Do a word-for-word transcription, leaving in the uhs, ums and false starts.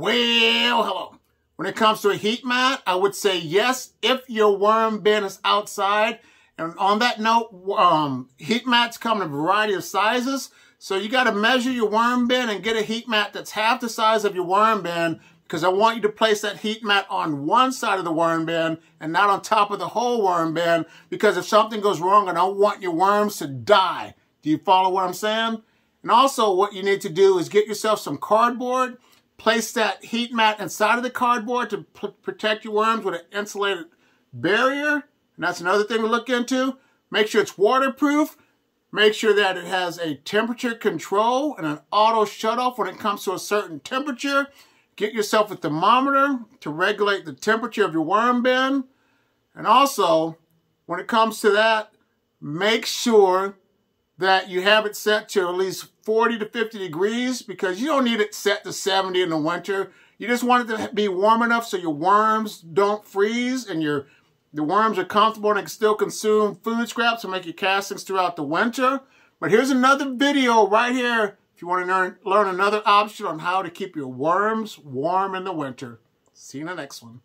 Well, hello. When it comes to a heat mat, I would say yes, if your worm bin is outside. And on that note, um, heat mats come in a variety of sizes. So you got to measure your worm bin and get a heat mat that's half the size of your worm bin, because I want you to place that heat mat on one side of the worm bin and not on top of the whole worm bin, because if something goes wrong, I don't want your worms to die. Do you follow what I'm saying? And also what you need to do is get yourself some cardboard, place that heat mat inside of the cardboard to protect your worms with an insulated barrier. And that's another thing to look into. Make sure it's waterproof. Make sure that it has a temperature control and an auto shutoff when it comes to a certain temperature. Get yourself a thermometer to regulate the temperature of your worm bin. And also, when it comes to that, make sure that you have it set to at least forty to fifty degrees, because you don't need it set to seventy in the winter. You just want it to be warm enough so your worms don't freeze and your The worms are comfortable and they can still consume food scraps and make your castings throughout the winter. But here's another video right here if you want to learn, learn another option on how to keep your worms warm in the winter. See you in the next one.